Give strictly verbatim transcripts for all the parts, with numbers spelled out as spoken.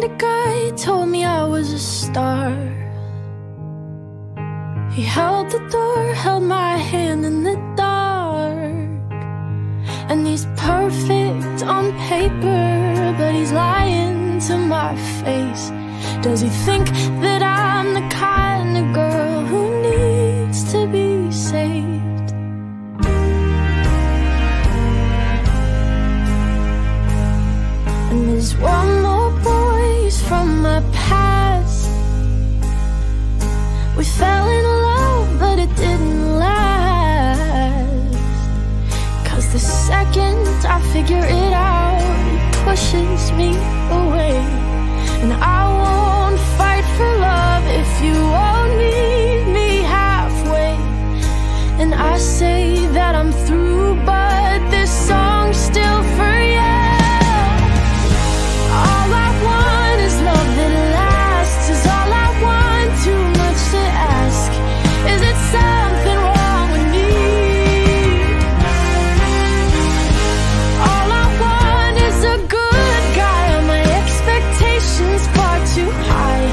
found a guy, told me I was a star. He held the door, held my hand in the dark. And he's perfect on paper, but he's lying to my face. Does he think that I'm the kind of girl who needs to be saved? And there's one more voice from my past. We fell in love, but it didn't last. Cause the second I figure it out, it pushes me away. And I won't fight for love if you won't meet me halfway. And I say that I'm through, but this song's still for you. All I want is love that lasts, is all I want, too much to ask. Is it something wrong with me? All I want is a good guy, are my expectations far too high?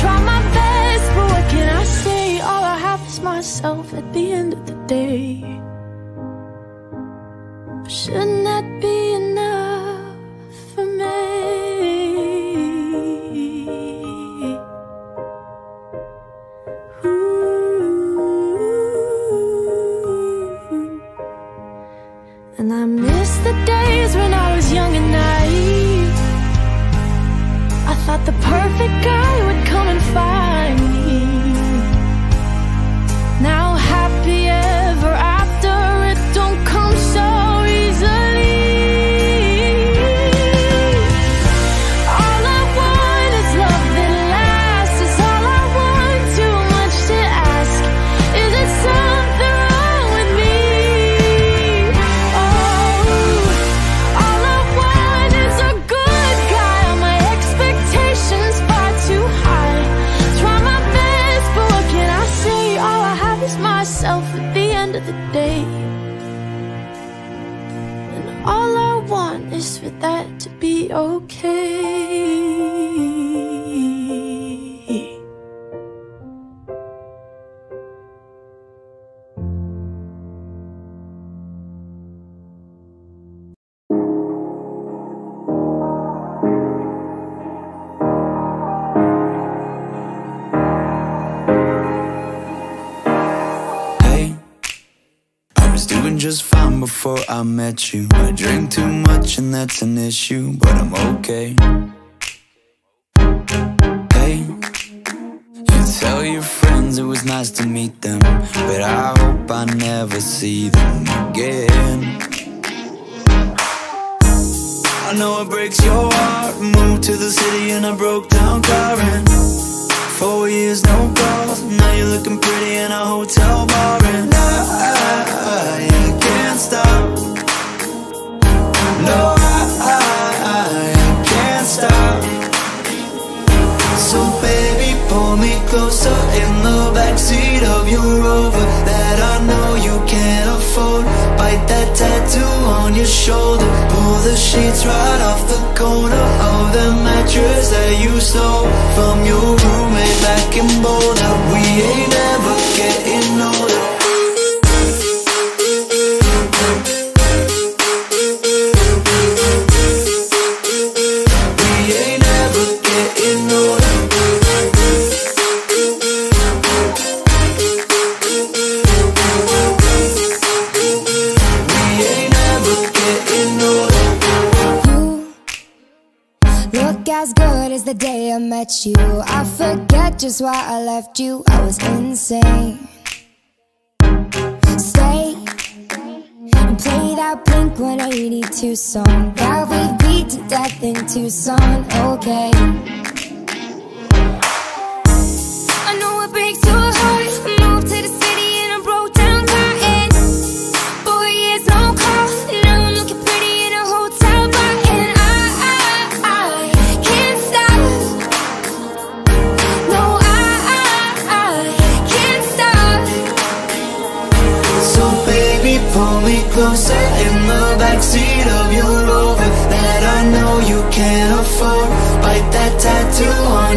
Try my best, but what can I say? All I have is myself at the end of the day. But shouldn't that be enough for me? And I miss the days when I was young and naive. I thought the perfect guy would come and find me. Now happy ever after, it don't come so easily. All I want is love that lasts, is all I want, too much to ask. Is it something wrong with me? At the end of the day, and all I want is for that to be okay. Just fine before I met you. I drink too much and that's an issue, but I'm okay. Hey, you tell your friends it was nice to meet them, but I hope I never see them again. I know it breaks your heart. Moved to the city and I broke down crying. Four years, no calls. Now you're looking pretty in a hotel bar, and I, I, I can't stop. No, I, I, I can't stop. So baby, pull me closer in the backseat of your Rover that I know you can't afford. Bite that tattoo on your shoulder. Pull the sheets right off the corner of the mattress that you stole from your roommate back in Boulder. We ain't ever getting older. The day I met you, I forget just why I left you. I was insane. Stay and play that Blink one eighty-two song that we beat to death in Tucson. Okay, I know it breaks your heart. I moved to the city and I broke down crying. Four years, no call. Now I'm looking pretty in a hotel bar, and I, I, I closer in the backseat of your Rover that I know you can't afford. Bite that tattoo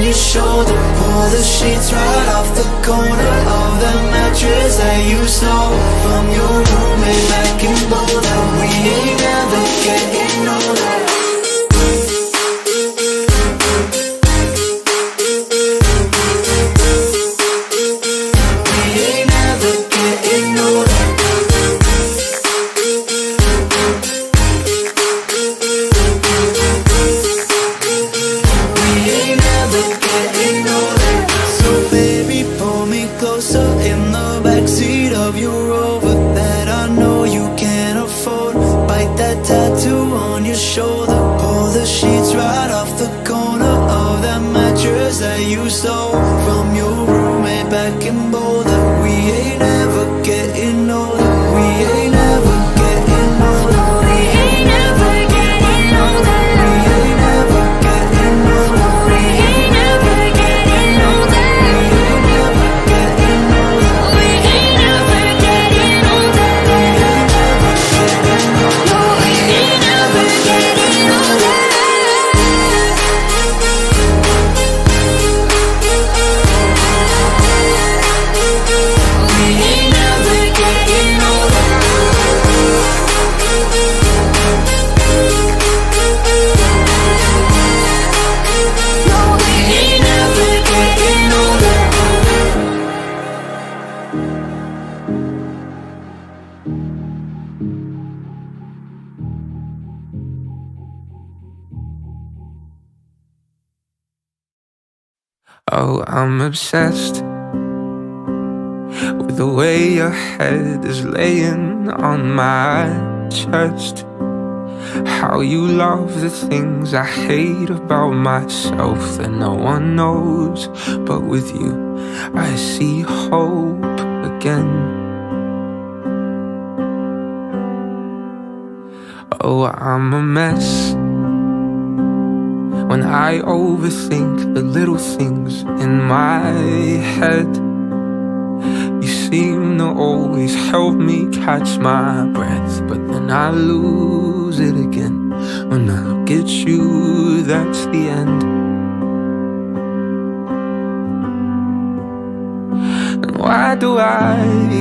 your shoulder. Pull the sheets right off the corner of the mattress that you stole from your roommate back in Boulder. We ain't never getting older. Oh, I'm obsessed with the way your head is laying on my chest. How you love the things I hate about myself that no one knows. But with you, I see hope again. Oh, I'm a mess when I overthink the little things in my head. You seem to always help me catch my breath, but then I lose it again. When I look at you, that's the end. And why do I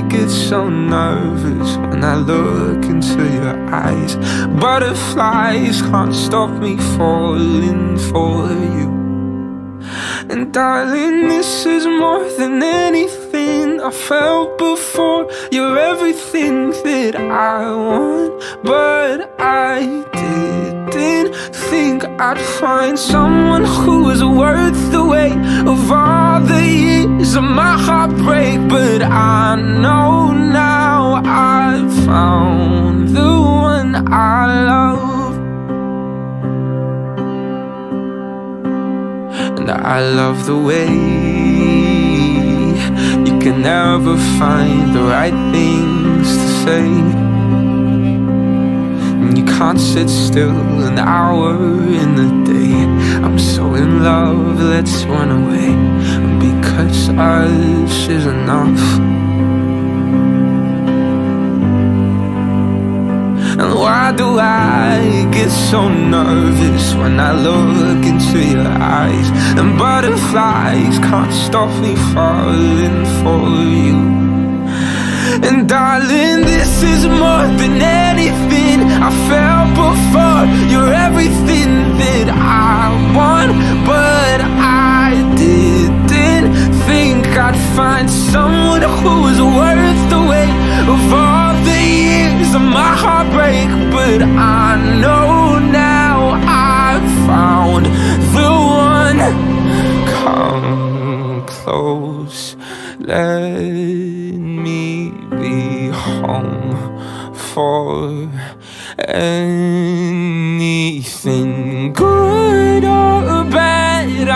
get so nervous when I look into your eyes? Butterflies can't stop me falling for you. And darling, this is more than anything I felt before. You're everything that I want, but I didn't think I'd find someone who was worth the weight of all the years of my heartbreak. But I know now I've found the one I love. I love the way you can never find the right things to say, and you can't sit still an hour in the day. I'm so in love, let's run away, because us is enough. And why do I get so nervous when I look into your eyes? And butterflies can't stop me falling for you. And darling, this is more than anything I felt before. You're everything that I want, but I didn't think I'd find someone who was worth the wait of all the years of my heartbreak. But I know now I've found the one. Come close, let me be home for anything good or bad. I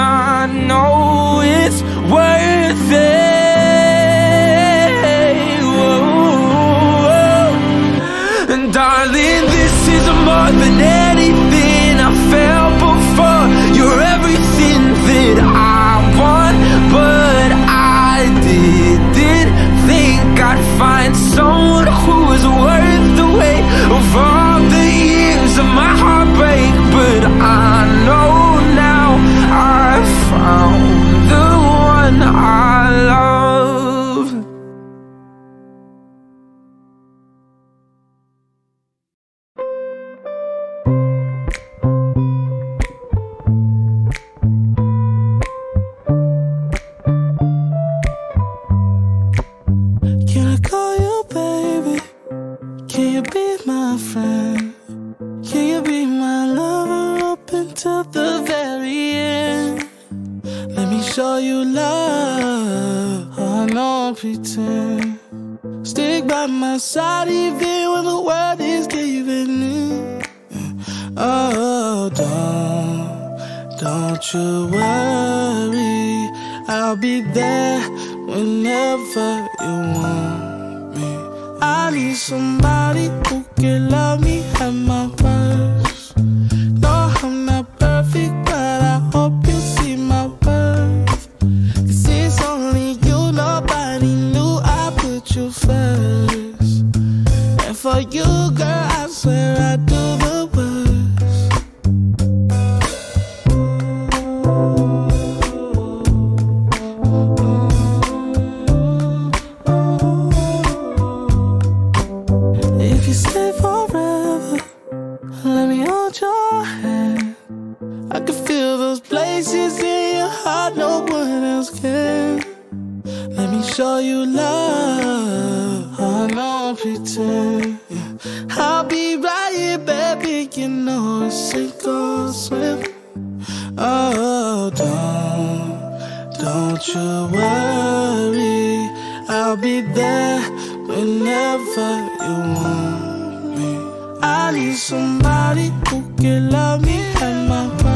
know it's worth it. Darling, this is more than anything I felt before. You're everything that I want, but I didn't think I'd find someone who was worth the weight of all the years of my heartbreak. But I know now I've found don't pretend. Stick by my side even when the world is giving in. Oh, don't, don't you worry, I'll be there whenever you want me. I need somebody who can love me at my worst. No, I'm not perfect, but I hope you see my worth. 'Cause it's only you, nobody knew I put you first. And for you, girl, I swear I do the worst. If you stay forever, let me hold your hand. I can feel those places in your heart no one else can. Let me show you love, I don't pretend. I'll be right here, baby, you know it's sink or swim. Oh, don't, don't you worry, I'll be there whenever you want me. I need somebody who can love me at my worst.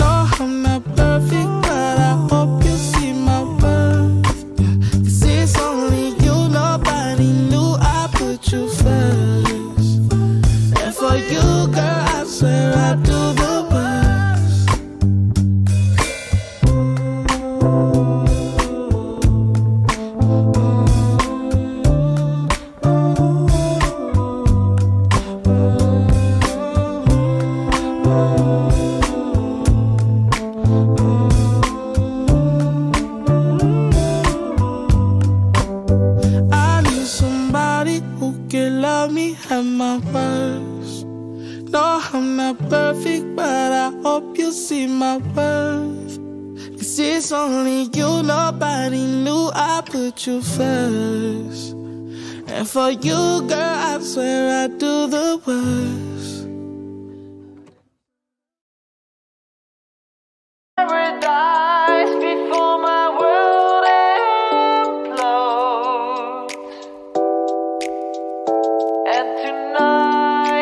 No, I'm not perfect, but I hope you see my worth. 'Cause it's only you, nobody knew I put you first. And for you, girl, I swear I do the worst. No, I'm not perfect, but I hope you see my worth. 'Cause it's only you, nobody knew I put you first. And for you, girl, I swear I do the worst. Paradise before my world implodes. And tonight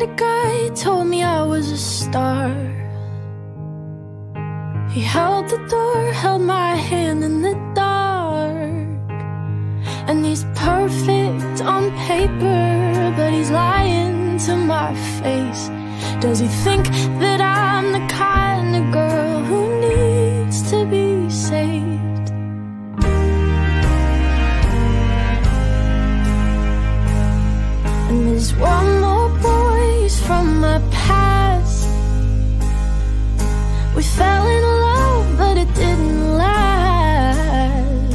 a guy told me I was a star. He held the door, held my hand in the dark. And he's perfect on paper, but he's lying to my face. Does he think that I'm the kind of girl who needs to be saved? And there's one more boys from my past. We fell in love, but it didn't last.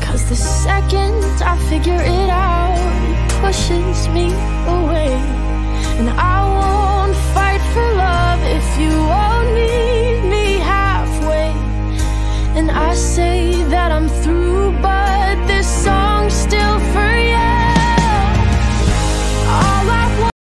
'Cause the second I figure it out, it pushes me away.